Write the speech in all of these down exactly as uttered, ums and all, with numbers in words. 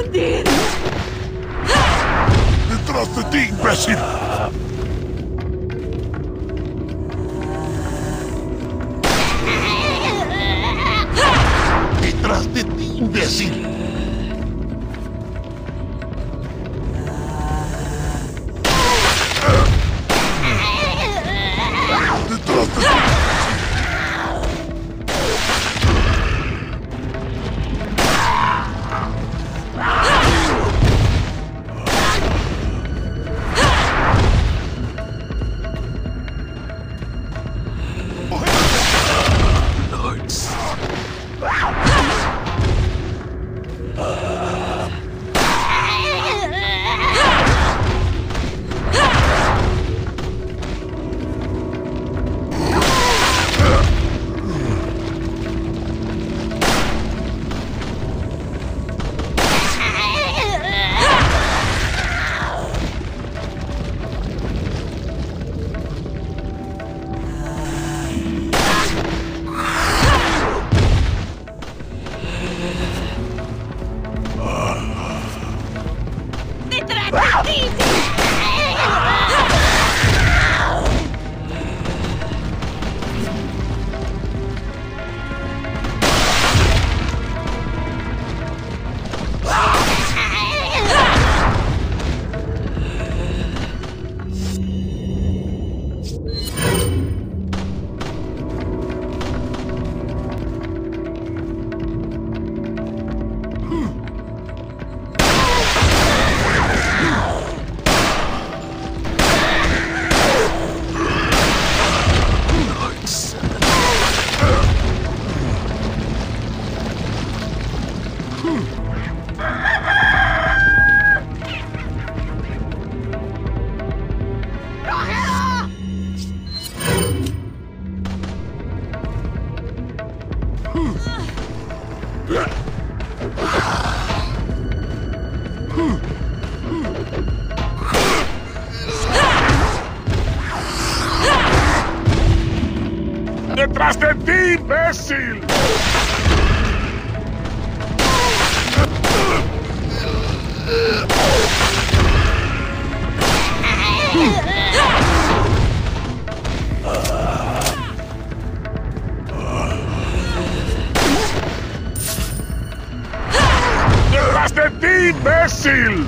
esconder. ¡Detrás de ti, imbécil! ¡Detrás de ti, imbécil! ¡Detrás de ti, imbécil! ¡Detrás de ti, imbécil!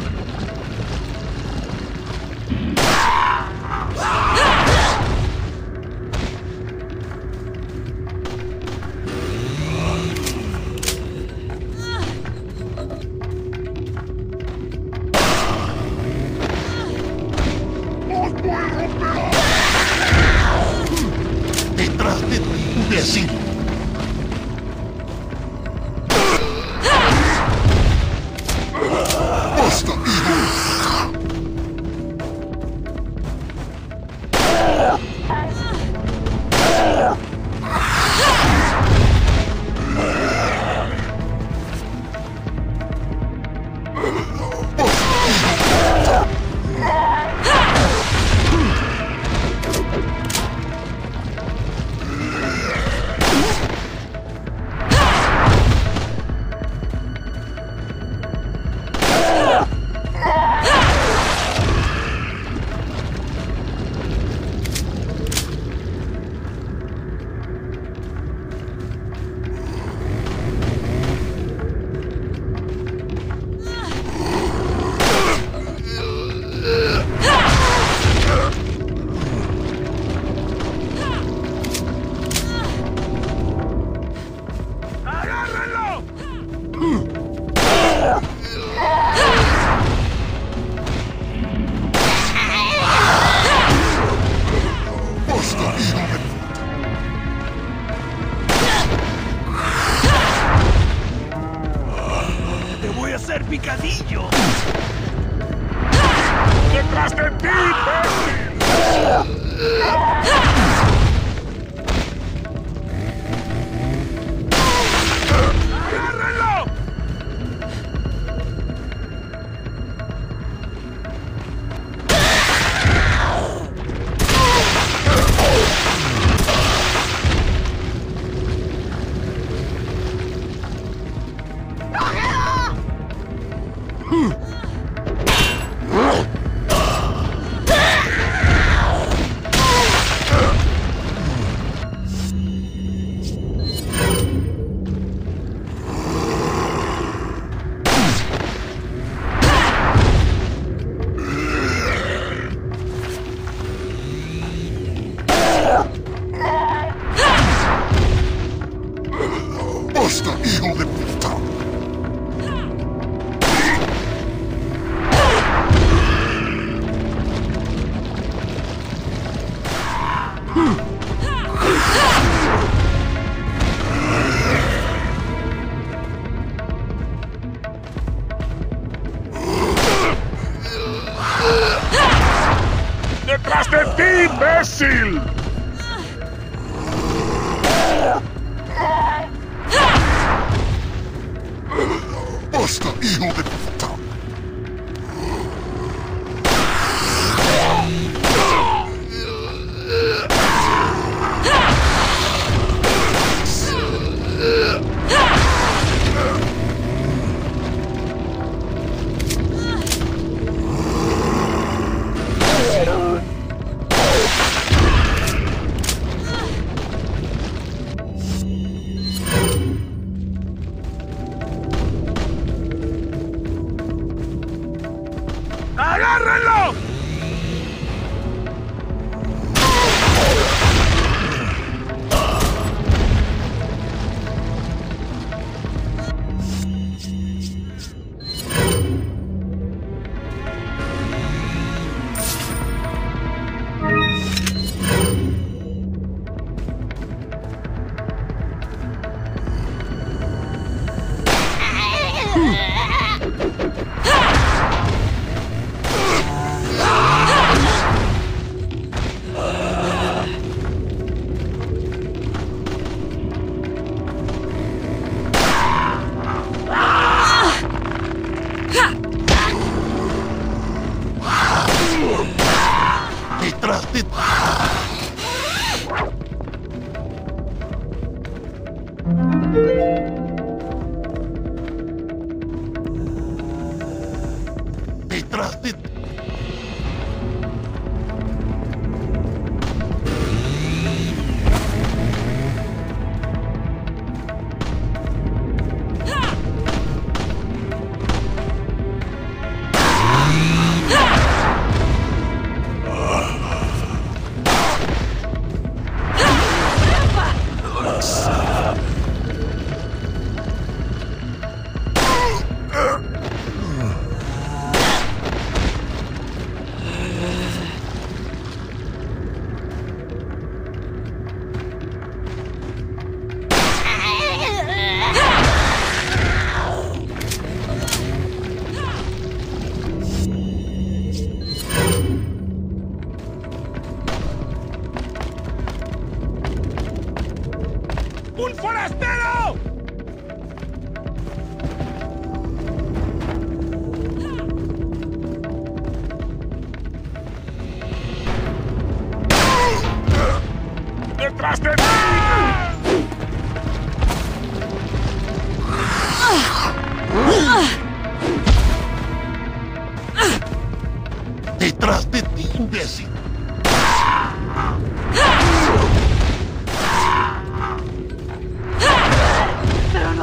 ¡Atrás de ti, imbécil! ¡Basta, hijo de puta!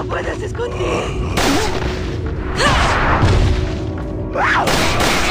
¡Puedes esconder! ¡Wow!